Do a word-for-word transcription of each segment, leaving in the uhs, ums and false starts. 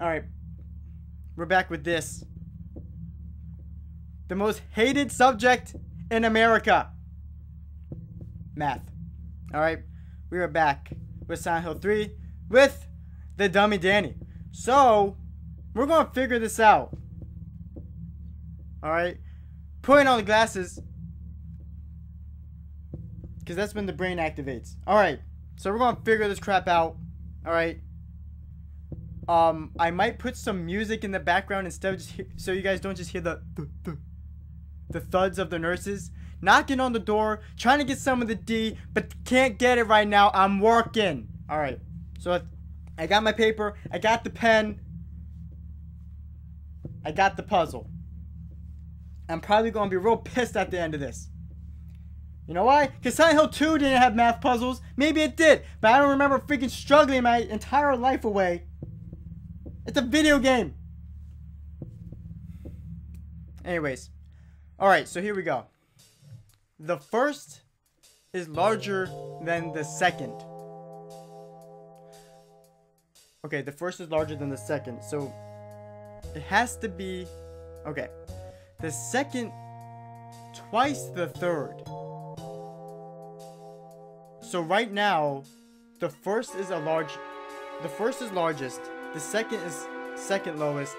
Alright. We're back with this. The most hated subject in America. Math. Alright. We are back with Silent Hill three with the dummy Danny. So, we're going to figure this out. Alright. Putting on the glasses. Because that's when the brain activates. Alright. So we're going to figure this crap out. Alright. Um, I might put some music in the background instead of just hear, so you guys don't just hear the th th the thuds of the nurses knocking on the door, trying to get some of the D, but can't get it right now. I'm working. All right. So I got my paper. I got the pen. I got the puzzle. I'm probably going to be real pissed at the end of this. You know why? Because Silent Hill two didn't have math puzzles. Maybe it did, but I don't remember freaking struggling my entire life away. It's a video game. Anyways. Alright, so here we go. The first is larger than the second. Okay, the first is larger than the second. So, it has to be... Okay. The second twice the third. So right now, the first is a large... The first is largest... The second is second lowest,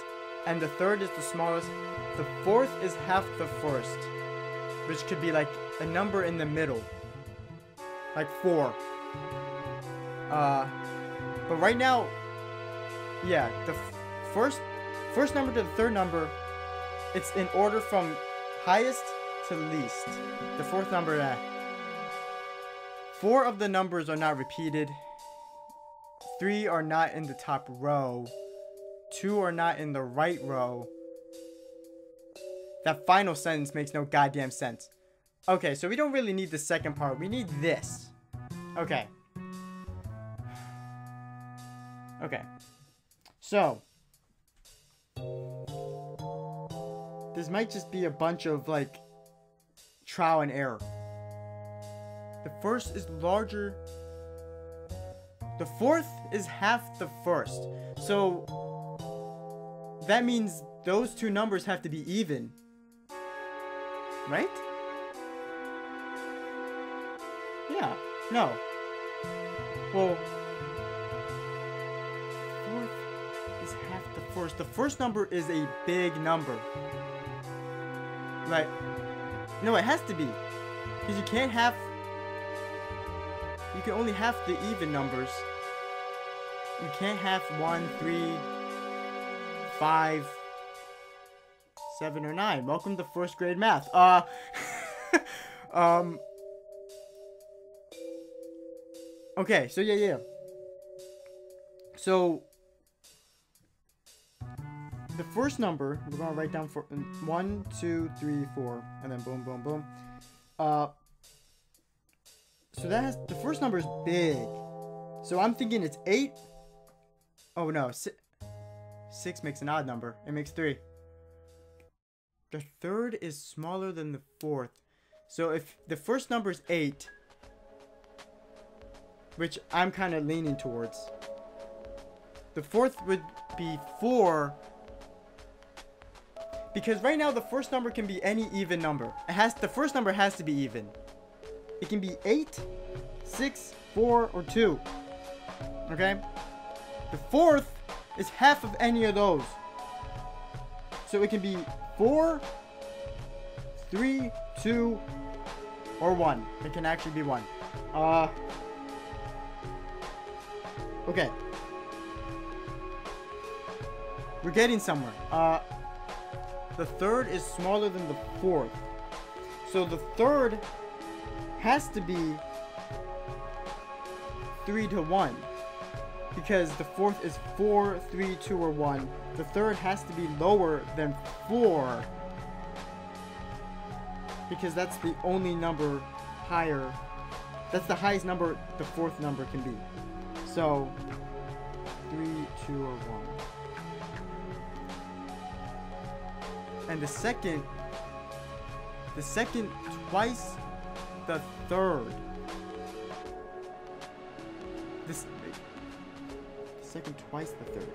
and the third is the smallest. The fourth is half the first, which could be like a number in the middle, like four. Uh, but right now, yeah, the f first first number to the third number, it's in order from highest to least. The fourth number, that uh, four of the numbers are not repeated. Three are not in the top row. Two are not in the right row. That final sentence makes no goddamn sense. Okay, so we don't really need the second part. We need this. Okay. Okay. So. This might just be a bunch of, like, trial and error. The first is larger... The fourth is half the first. So that means those two numbers have to be even. Right? Yeah. No. Well, fourth is half the first. The first number is a big number. Right. No, it has to be. Because you can't have... You can only have the even numbers. You can't have one, three, five, seven, or nine. Welcome to first grade math. Uh, um, okay, so yeah, yeah. So, the first number, we're going to write down for one, two, three, four, and then boom, boom, boom. Uh, so that has, the first number is big. So I'm thinking it's eight. Oh no, six, six makes an odd number. It makes three. The third is smaller than the fourth. So if the first number is eight, which I'm kind of leaning towards, the fourth would be four. Because right now the first number can be any even number. It has, the first number has to be even. It can be eight, six, four, or two. Okay? The fourth is half of any of those. So it can be four, three, two, or one. It can actually be one. Uh, okay. We're getting somewhere. Uh, the third is smaller than the fourth. So the third has to be three to one, because the fourth is four, three, two, or one. The third has to be lower than four, because that's the only number higher. That's the highest number the fourth number can be. So three, two, or one. And the second, the second twice the third. This, the second twice the third.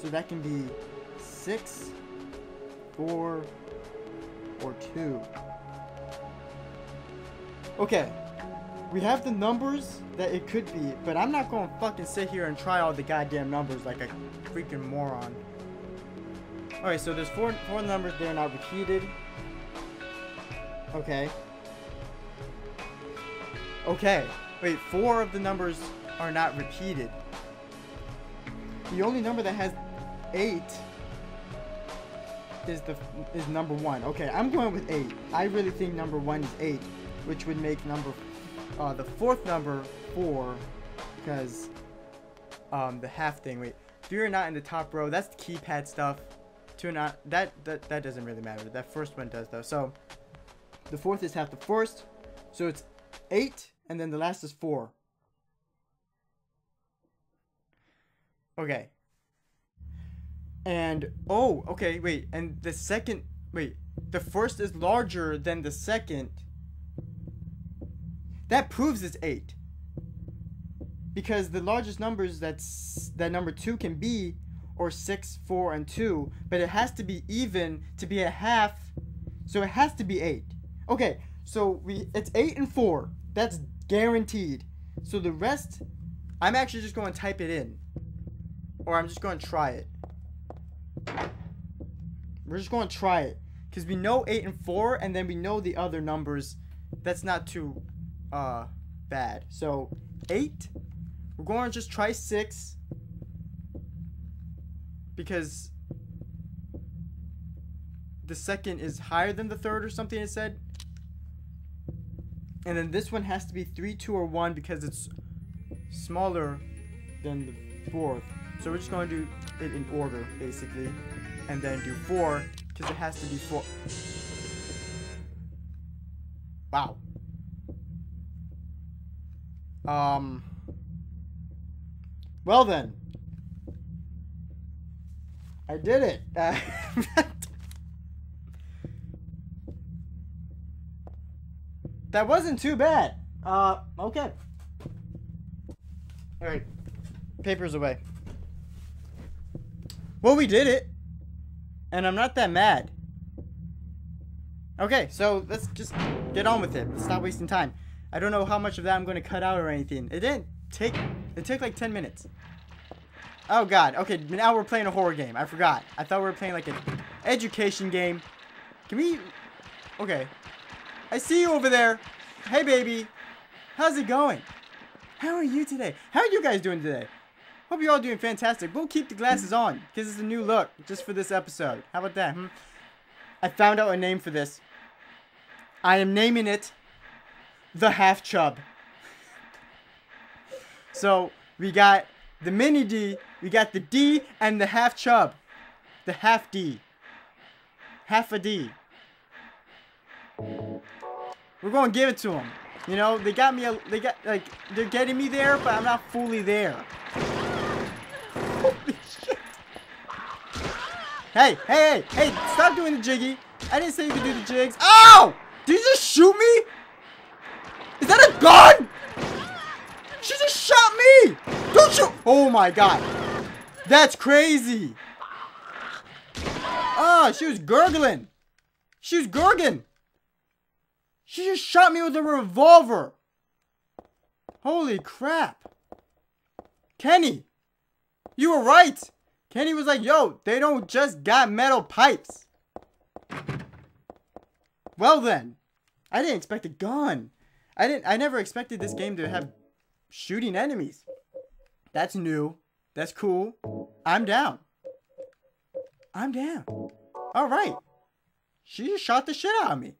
So that can be six, four, or two. Okay, we have the numbers that it could be, but I'm not gonna fucking sit here and try all the goddamn numbers like a freaking moron. Alright, so there's four four numbers, they're not repeated. Okay. Okay, wait, four of the numbers are not repeated. The only number that has eight is the is number one. Okay, I'm going with eight. I really think number one is eight, which would make number uh, the fourth number four, because um, the half thing. Wait, three are not in the top row. That's the keypad stuff. Two are not. That that that doesn't really matter. That first one does though. So the fourth is half the first. So it's eight, and then the last is four. Okay. And, oh, okay, wait, and the second, wait, the first is larger than the second. That proves it's eight. Because the largest numbers that's, that number two can be, or six, four, and two, but it has to be even to be a half, so it has to be eight. Okay, so we, it's eight and four. That's guaranteed. So the rest, I'm actually just going to type it in. Or I'm just going to try it. We're just going to try it. Because we know eight and four, and then we know the other numbers. That's not too uh, bad. So, eight. We're going to just try six. Because the second is higher than the third or something it said. And then this one has to be three, two, or one because it's smaller than the fourth. So we're just going to do it in order, basically. And then do four, because it has to be four. Wow. Um. Well then. I did it. Uh, that wasn't too bad. Uh, okay. Alright. Papers away. Well, we did it. And I'm not that mad. Okay, so let's just get on with it. Let's stop wasting time. I don't know how much of that I'm going to cut out or anything. It didn't take... It took like ten minutes. Oh, God. Okay, now we're playing a horror game. I forgot. I thought we were playing like an education game. Can we... Okay. I see you over there. Hey, baby. How's it going? How are you today? How are you guys doing today? Hope you're all doing fantastic. We'll keep the glasses on, because it's a new look, just for this episode. How about that, hmm? I found out a name for this. I am naming it The Half Chub. So, we got the mini D, we got the D, and the half chub. The half D. Half a D. We're going to give it to them. You know, they got me, a, they got, like, they're getting me there, but I'm not fully there. Holy shit. Hey, hey, hey, hey, stop doing the jiggy. I didn't say you could do the jigs. Ow! Did you just shoot me? Is that a gun? She just shot me. Don't you? Oh my God. That's crazy. Ah, oh, she was gurgling. She was gurgling. She just shot me with a revolver. Holy crap. Kenny. You were right! Kenny was like, yo, they don't just got metal pipes. Well then. I didn't expect a gun. I didn't I never expected this game to have shooting enemies. That's new. That's cool. I'm down. I'm down. Alright. She just shot the shit out of me.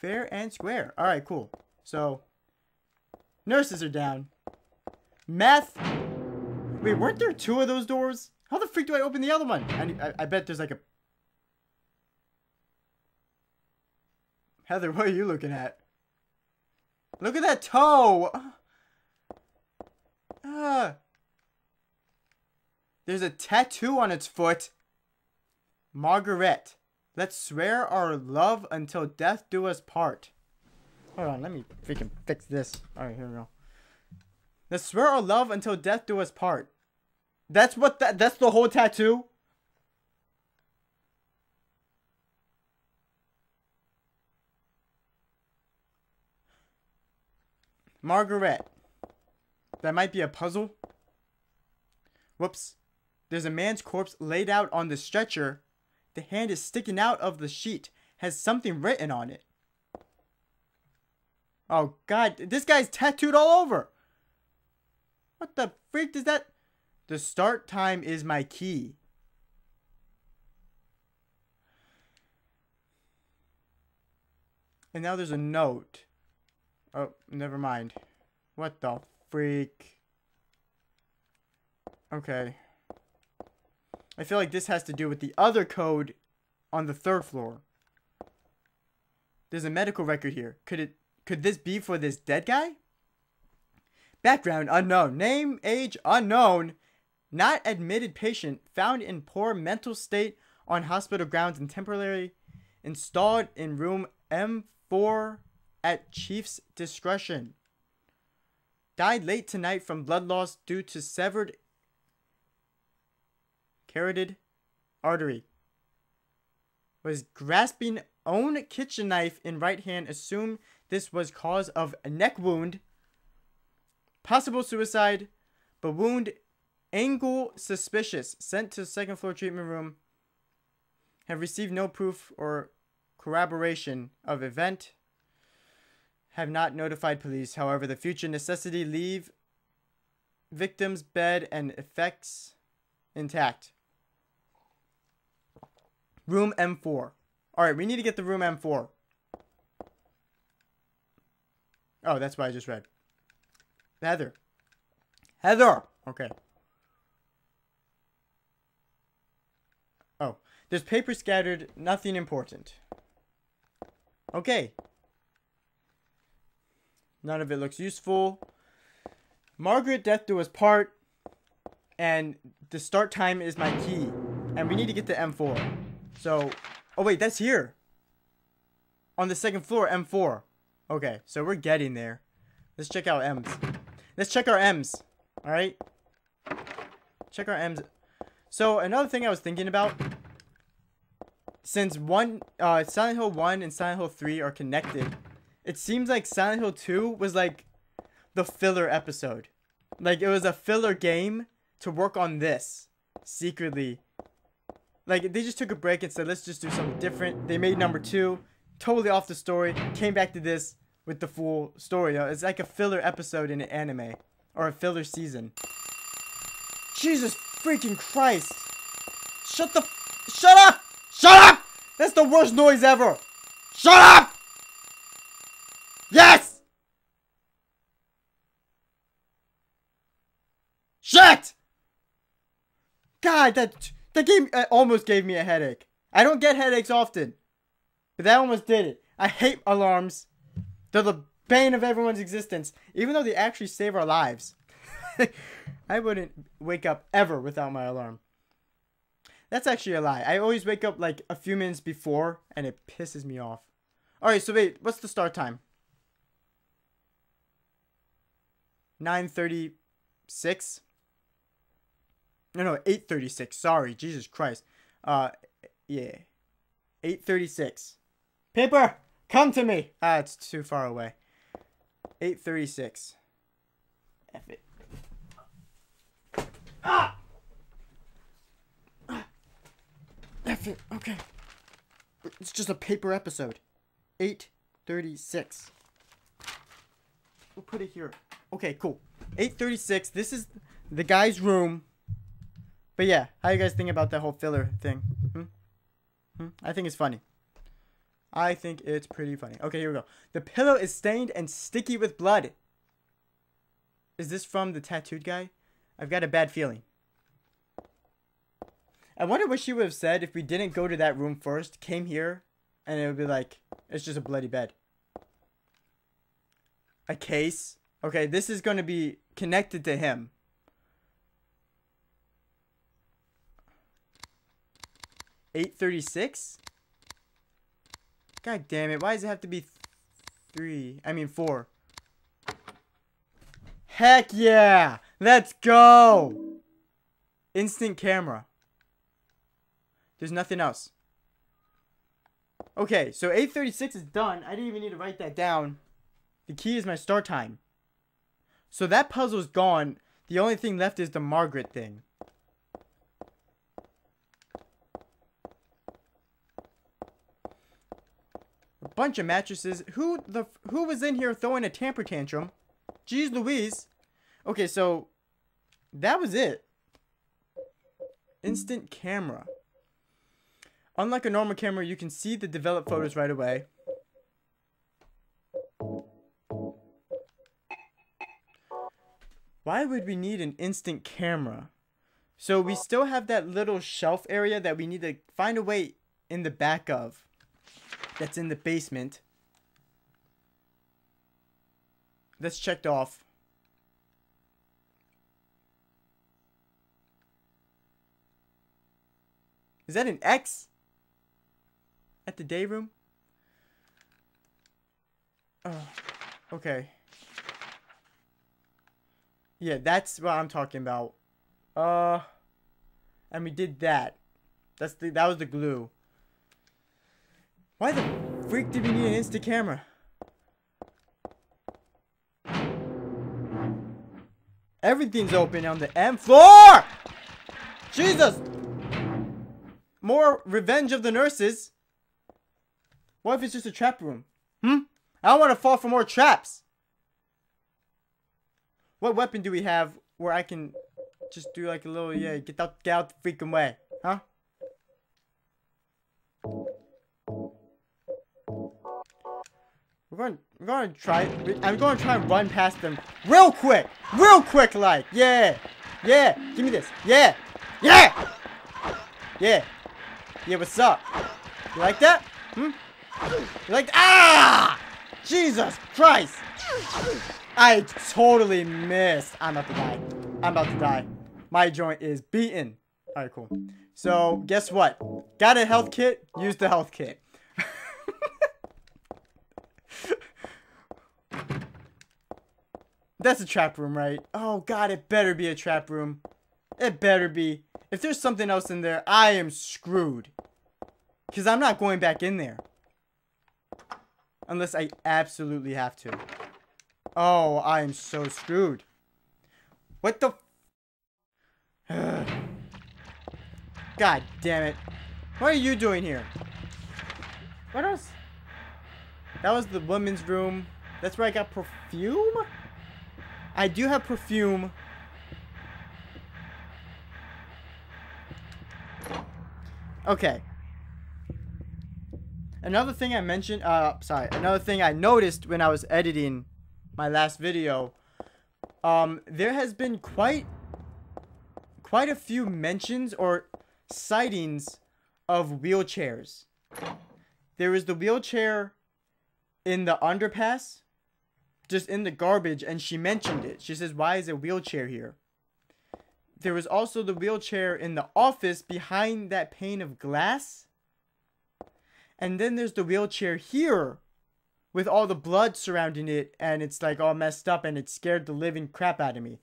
Fair and square. Alright, cool. So nurses are down. Meth. Wait, weren't there two of those doors? How the freak do I open the other one? I, I, I bet there's like a... Heather, what are you looking at? Look at that toe! Uh, there's a tattoo on its foot. Margaret. Let's swear our love until death do us part. Hold on, let me freaking fix this. Alright, here we go. Let's swear our love until death do us part. That's what th that's the whole tattoo? Margaret. That might be a puzzle. Whoops. There's a man's corpse laid out on the stretcher. The hand is sticking out of the sheet. Has something written on it. Oh god, this guy's tattooed all over. What the freak is that? The start time is my key. And now there's a note. Oh, never mind. What the freak? Okay. I feel like this has to do with the other code on the third floor. There's a medical record here. Could it could this be for this dead guy? Background unknown. Name, age unknown. Not admitted patient. Found in poor mental state on hospital grounds and temporarily installed in room M four at chief's discretion. Died late tonight from blood loss due to severed carotid artery. Was grasping own kitchen knife in right hand. Assumed this was cause of a neck wound. Possible suicide. But wound angle suspicious. Sent to second floor treatment room. Have received no proof or corroboration of event. Have not notified police. However, the future necessity leave victim's bed and effects intact. Room M four. Alright, we need to get the room M four. Oh, that's what I just read. Heather. Heather! Okay. Oh, there's paper scattered. Nothing important. Okay. None of it looks useful. Margaret, death do us part. And the start time is my key. And we need to get to M four. So, oh wait, that's here. On the second floor, M four. Okay, so we're getting there. Let's check out M's. Let's check our M's. Alright? Check our M's. So, another thing I was thinking about. Since one, uh, Silent Hill one and Silent Hill three are connected. It seems like Silent Hill two was like the filler episode. Like it was a filler game to work on this secretly. Like they just took a break and said, let's just do something different. They made number two, totally off the story, came back to this with the full story. It's like a filler episode in an anime or a filler season. Jesus freaking Christ. Shut the, f shut up, shut up. That's the worst noise ever. Shut up. Yes! Shit! God, that that game uh, almost gave me a headache. I don't get headaches often, but that almost did it. I hate alarms. They're the bane of everyone's existence, even though they actually save our lives. I wouldn't wake up ever without my alarm. That's actually a lie. I always wake up like a few minutes before, and it pisses me off. Alright, so wait, what's the start time? nine thirty-six? No, no, eight thirty-six. Sorry, Jesus Christ. Uh, yeah. eight thirty-six. Paper, come to me! Ah, it's too far away. eight thirty-six. F it. Ah! F it, okay. It's just a paper episode. eight thirty-six. We'll put it here. Okay, cool. eight thirty-six. This is the guy's room. But yeah, how you guys think about that whole filler thing? Hmm? Hmm? I think it's funny. I think it's pretty funny. Okay, here we go. The pillow is stained and sticky with blood. Is this from the tattooed guy? I've got a bad feeling. I wonder what she would have said if we didn't go to that room first, came here, and it would be like, it's just a bloody bed. A case. Okay, this is going to be connected to him. eight thirty-six? God damn it. Why does it have to be three? I mean, four. Heck yeah! Let's go! Instant camera. There's nothing else. Okay, so eight thirty-six is done. I didn't even need to write that down. The key is my start time. So that puzzle's gone. The only thing left is the Margaret thing. A bunch of mattresses. Who the who was in here throwing a temper tantrum? Jeez Louise. Okay, so that was it. Instant camera. Unlike a normal camera, you can see the developed photos right away. Why would we need an instant camera? So we still have that little shelf area that we need to find a way in the back of. That's in the basement. That's checked off. Is that an X? At the day room? Oh, okay. Yeah, that's what I'm talking about. Uh, and we did that. That's the that was the glue. Why the freak did we need an instant camera? Everything's open on the M floor. Jesus. More Revenge of the Nurses. What if it's just a trap room? Hmm? I don't want to fall for more traps. What weapon do we have where I can just do like a little, yeah, get out, get out the freaking way, huh? We're going, we're going to try, I'm going to try and run past them real quick, real quick like, yeah, yeah, give me this, yeah, yeah, yeah, yeah, what's up? You like that? Hmm? You like, ah! Jesus Christ! I totally missed. I'm about to die. I'm about to die. My joint is beaten. Alright, cool. So, guess what? Got a health kit? Use the health kit. That's a trap room, right? Oh, God, it better be a trap room. It better be. If there's something else in there, I am screwed. Because I'm not going back in there. Unless I absolutely have to. Oh, I am so screwed. What the? F God damn it. What are you doing here? What else? That was the women's room. That's where I got perfume? I do have perfume. Okay. Another thing I mentioned, uh, sorry. Another thing I noticed when I was editing my last video, um, there has been quite, quite a few mentions or sightings of wheelchairs. There was the wheelchair in the underpass, just in the garbage, and she mentioned it. She says, why is a wheelchair here? There was also the wheelchair in the office behind that pane of glass. And then there's the wheelchair here, with all the blood surrounding it, and it's like all messed up, and it scared the living crap out of me.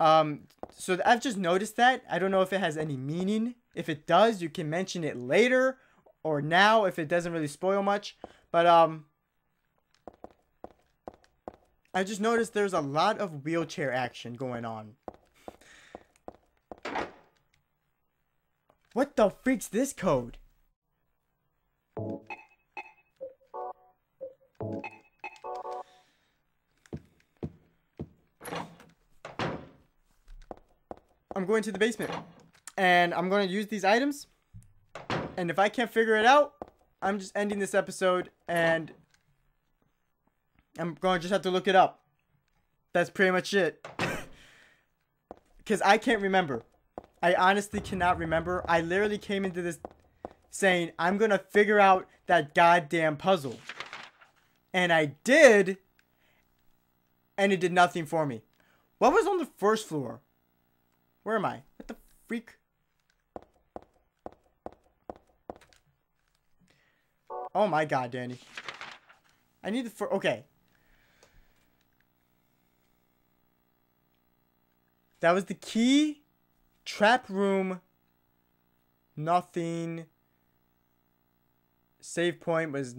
Um, so I've just noticed that. I don't know if it has any meaning. If it does, you can mention it later or now if it doesn't really spoil much. But um, I just noticed there's a lot of wheelchair action going on. What the freak's this code? I'm going to the basement and I'm going to use these items, and if I can't figure it out, I'm just ending this episode and I'm going to just have to look it up. That's pretty much it. Because I can't remember. I honestly cannot remember. I literally came into this saying I'm going to figure out that goddamn puzzle. And I did, and it did nothing for me. What was on the first floor? Where am I? What the freak? Oh my God, Danny. I need the for okay. That was the key Trap room, nothing. Save point was...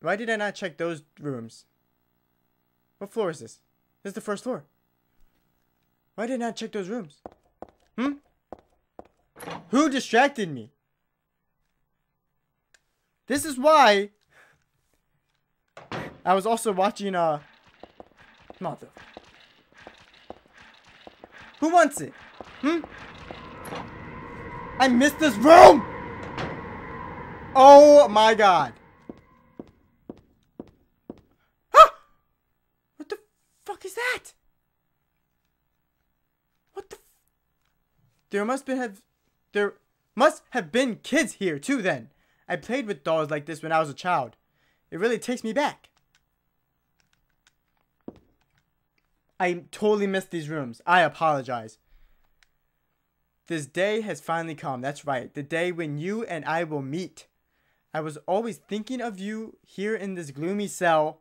Why did I not check those rooms? What floor is this? This is the first floor. Why did I not check those rooms? Hmm? Who distracted me? This is why... I was also watching, uh... Mother. Who wants it? Hmm? I missed this room! Oh my god. Huh? What the fuck is that? What the f There must been have there must have been kids here too then. I played with dolls like this when I was a child. It really takes me back. I totally missed these rooms. I apologize. This day has finally come. That's right. The day when you and I will meet. I was always thinking of you here in this gloomy cell.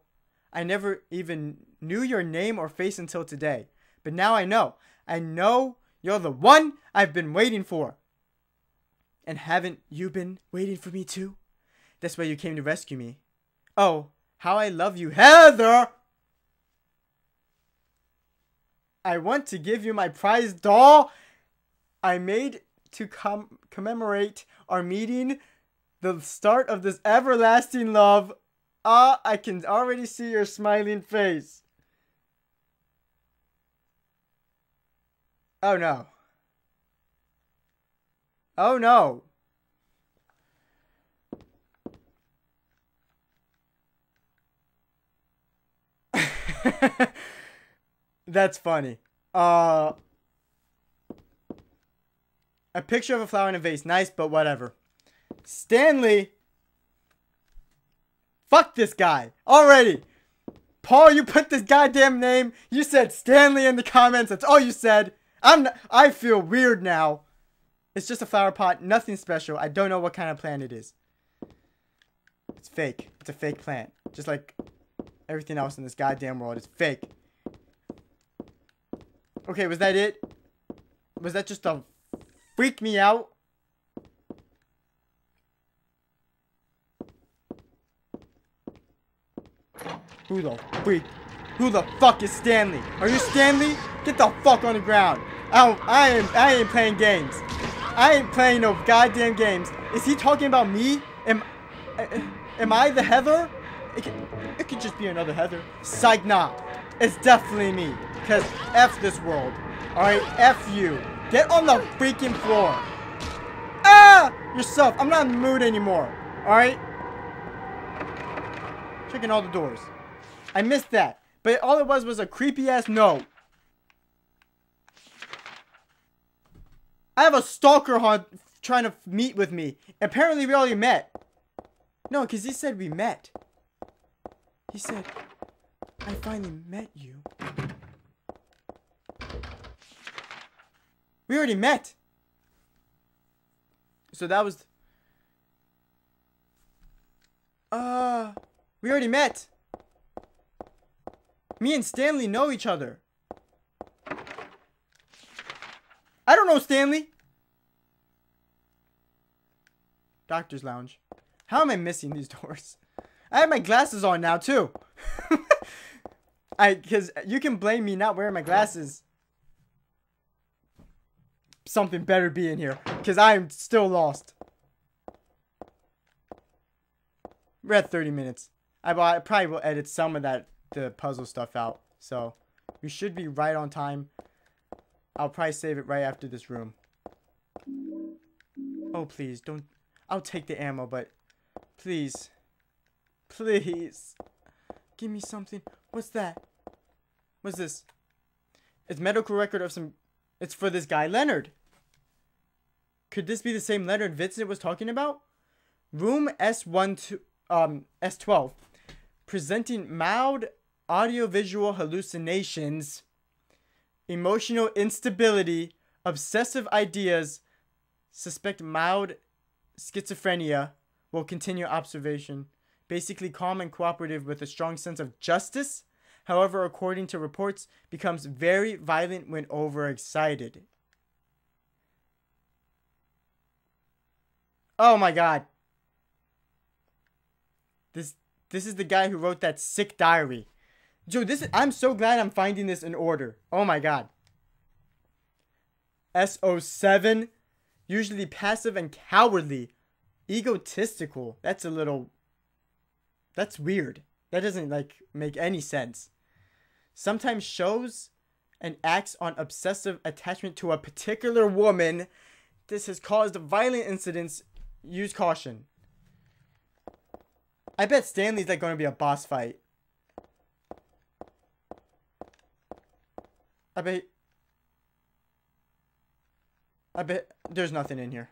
I never even knew your name or face until today. But now I know. I know you're the one I've been waiting for. And haven't you been waiting for me too? That's why you came to rescue me. Oh, how I love you, Heather! I want to give you my prized doll I made to com commemorate our meeting, the start of this everlasting love. Ah, I can already see your smiling face. Oh no. Oh no. That's funny. Uh, a picture of a flower in a vase. Nice, but whatever. Stanley. Fuck this guy. Already. Paul, you put this goddamn name. You said Stanley in the comments. That's all you said. I'm not, I feel weird now. It's just a flower pot. Nothing special. I don't know what kind of plant it is. It's fake. It's a fake plant. Just like everything else in this goddamn world is fake. Okay, was that it? Was that just a freak me out? Who the freak? Who the fuck is Stanley? Are you Stanley? Get the fuck on the ground. I don't, I ain't, I ain't playing games. I ain't playing no goddamn games. Is he talking about me? Am, am I the Heather? It could, it could just be another Heather. Psych, nah. It's definitely me. Because F this world. Alright, F you. Get on the freaking floor. Ah! Yourself. I'm not in the mood anymore. Alright? Checking all the doors. I missed that. But all it was was a creepy ass no. I have a stalker haunt trying to meet with me. Apparently we already met. No, because he said we met. He said, I finally met you. We already met. So that was... Uh... We already met. Me and Stanley know each other. I don't know Stanley. Doctor's lounge. How am I missing these doors? I have my glasses on now too. I... Because you can blame me not wearing my glasses. Something better be in here, because I'm still lost. We're at thirty minutes. I, I probably will edit some of that, the puzzle stuff out. So, we should be right on time. I'll probably save it right after this room. Oh, please, don't... I'll take the ammo, but... Please. Please. Give me something. What's that? What's this? It's medical record of some... It's for this guy, Leonard. Could this be the same Leonard Vincent was talking about? Room S one, um, S twelve. Presenting mild audiovisual hallucinations, emotional instability, obsessive ideas, suspect mild schizophrenia, will continue observation. Basically calm and cooperative with a strong sense of justice. However, according to reports, becomes very violent when overexcited. Oh my god. This this is the guy who wrote that sick diary. Dude, this is, I'm so glad I'm finding this in order. Oh my god. S O seven. Usually passive and cowardly. Egotistical. That's a little... That's weird. That doesn't, like, make any sense. Sometimes shows and acts on obsessive attachment to a particular woman. This has caused violent incidents. Use caution. I bet Stanley's, like, going to be a boss fight. I bet... I bet there's nothing in here.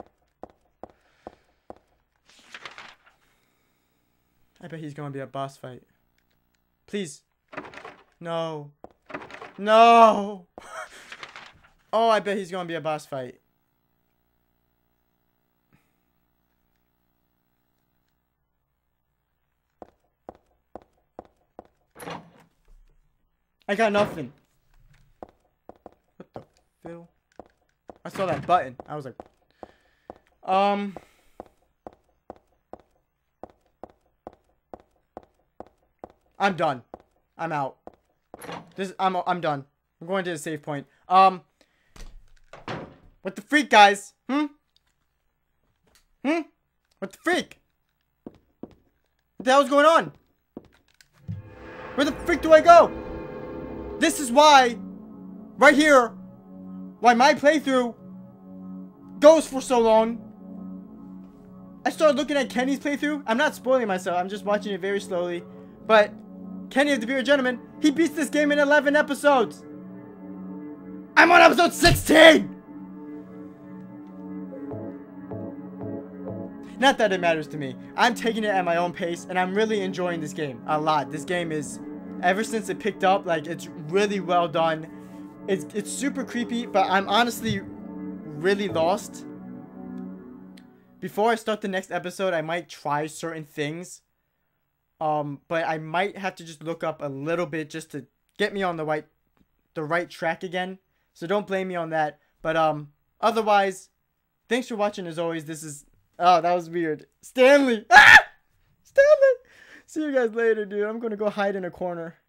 I bet he's gonna be a boss fight. Please. No. No! Oh, I bet he's gonna be a boss fight. I got nothing. What the hell? I saw that button. I was like... Um... I'm done. I'm out. This I'm I'm done. I'm going to the save point. Um What the freak, guys? Hmm? Hmm? What the freak? What the hell's going on? Where the freak do I go? This is why right here why my playthrough goes for so long. I started looking at Kenny's playthrough. I'm not spoiling myself. I'm just watching it very slowly. But Kenny of The Bearded Gentlemen, he beats this game in eleven episodes. I'm on episode sixteen! Not that it matters to me. I'm taking it at my own pace, and I'm really enjoying this game a lot. This game is, ever since it picked up, like, it's really well done. It's, it's super creepy, but I'm honestly really lost. Before I start the next episode, I might try certain things. Um, but I might have to just look up a little bit just to get me on the right, the right track again. So don't blame me on that. But, um, otherwise, thanks for watching as always. This is, oh, that was weird. Stanley! Ah! Stanley! See you guys later, dude. I'm gonna go hide in a corner.